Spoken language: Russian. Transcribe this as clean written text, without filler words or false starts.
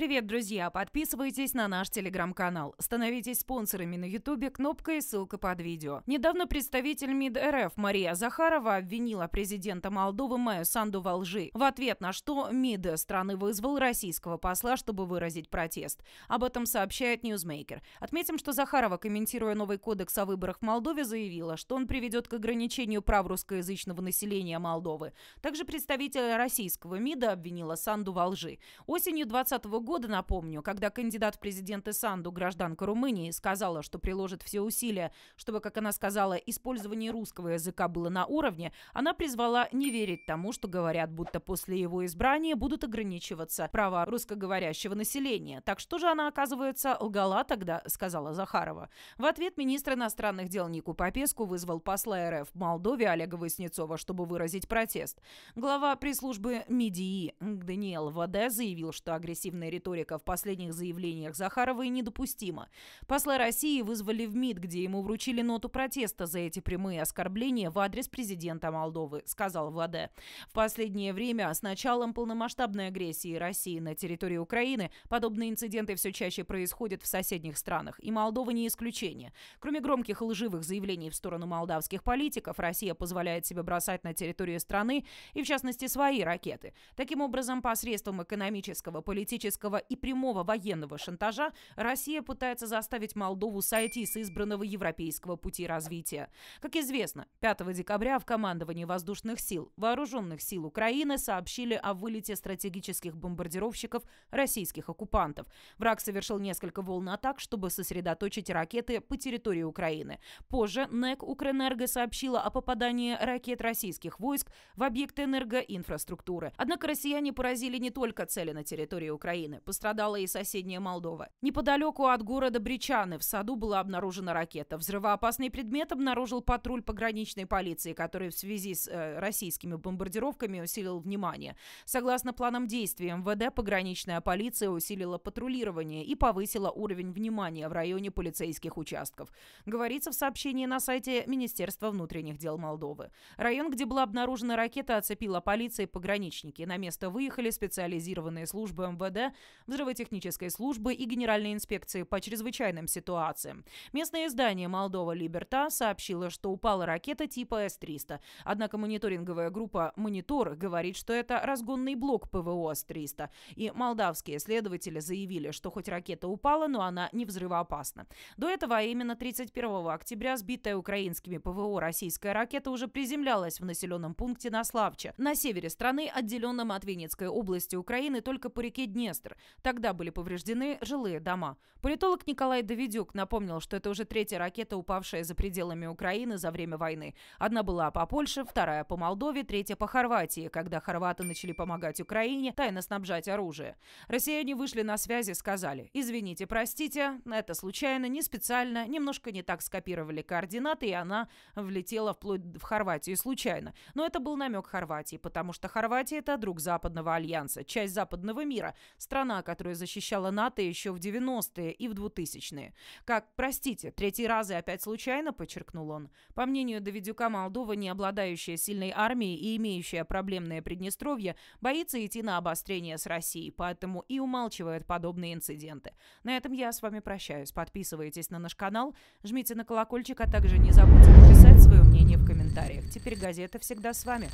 Привет, друзья! Подписывайтесь на наш телеграм-канал. Становитесь спонсорами на ютубе, кнопка и ссылка под видео. Недавно представитель МИД РФ Мария Захарова обвинила президента Молдовы Майю Санду во лжи, в ответ на что МИД страны вызвал российского посла, чтобы выразить протест. Об этом сообщает Newsmaker. Отметим, что Захарова, комментируя новый кодекс о выборах в Молдове, заявила, что он приведет к ограничению прав русскоязычного населения Молдовы. Также представитель российского МИДа обвинила Санду во лжи. Осенью 2020 года, напомню, когда кандидат в президенты Санду, гражданка Румынии, сказала, что приложит все усилия, чтобы, как она сказала, использование русского языка было на уровне, она призвала не верить тому, что говорят, будто после его избрания будут ограничиваться права русскоговорящего населения. Так что же она, оказывается, лгала тогда, сказала Захарова. В ответ министр иностранных дел Нику Попеску вызвал посла РФ в Молдове Олега Васнецова, чтобы выразить протест. Глава пресс-службы МИДИИ Даниэл Ваде заявил, что агрессивная риторика в последних заявлениях Захаровой недопустима. Посла России вызвали в МИД, где ему вручили ноту протеста за эти прямые оскорбления в адрес президента Молдовы, сказал Ваде. В последнее время с началом полномасштабной агрессии России на территории Украины подобные инциденты все чаще происходят в соседних странах, и Молдова не исключение. Кроме громких и лживых заявлений в сторону молдавских политиков, Россия позволяет себе бросать на территорию страны и, в частности, свои ракеты. Таким образом, посредством экономического, политического и прямого военного шантажа Россия пытается заставить Молдову сойти с избранного европейского пути развития. Как известно, 5 декабря в командовании воздушных сил Вооруженных сил Украины сообщили о вылете стратегических бомбардировщиков российских оккупантов. Враг совершил несколько волн атак, чтобы сосредоточить ракеты по территории Украины. Позже НЭК «Укрэнерго» сообщила о попадании ракет российских войск в объекты энергоинфраструктуры. Однако россияне поразили не только цели на территории Украины. Пострадала и соседняя Молдова. Неподалеку от города Бричаны в саду была обнаружена ракета. Взрывоопасный предмет обнаружил патруль пограничной полиции, который в связи с российскими бомбардировками усилил внимание. Согласно планам действий МВД, пограничная полиция усилила патрулирование и повысила уровень внимания в районе полицейских участков. Говорится в сообщении на сайте Министерства внутренних дел Молдовы. Район, где была обнаружена ракета, оцепила полиция и пограничники. На место выехали специализированные службы МВД, взрывотехнической службы и Генеральной инспекции по чрезвычайным ситуациям. Местное издание «Молдова Либерта» сообщило, что упала ракета типа С-300. Однако мониторинговая группа «Монитор» говорит, что это разгонный блок ПВО С-300. И молдавские следователи заявили, что хоть ракета упала, но она не взрывоопасна. До этого, а именно 31 октября, сбитая украинскими ПВО российская ракета уже приземлялась в населенном пункте Наславче, на севере страны, отделенном от Винницкой области Украины только по реке Днестр. Тогда были повреждены жилые дома. Политолог Николай Давидюк напомнил, что это уже третья ракета, упавшая за пределами Украины за время войны. Одна была по Польше, вторая по Молдове, третья по Хорватии, когда хорваты начали помогать Украине тайно снабжать оружие. Россияне вышли на связи, сказали: «Извините, простите, это случайно, не специально, немножко не так скопировали координаты, и она влетела вплоть в Хорватию случайно». Но это был намек Хорватии, потому что Хорватия – это друг Западного альянса, часть западного мира, страна, которая защищала НАТО еще в 90-е и в 2000-е. Как, простите, третий раз и опять случайно, подчеркнул он. По мнению Давидюка, Молдова, не обладающая сильной армией и имеющая проблемное Приднестровье, боится идти на обострение с Россией, поэтому и умалчивает подобные инциденты. На этом я с вами прощаюсь. Подписывайтесь на наш канал, жмите на колокольчик, а также не забудьте написать свое мнение в комментариях. Теперь газета всегда с вами.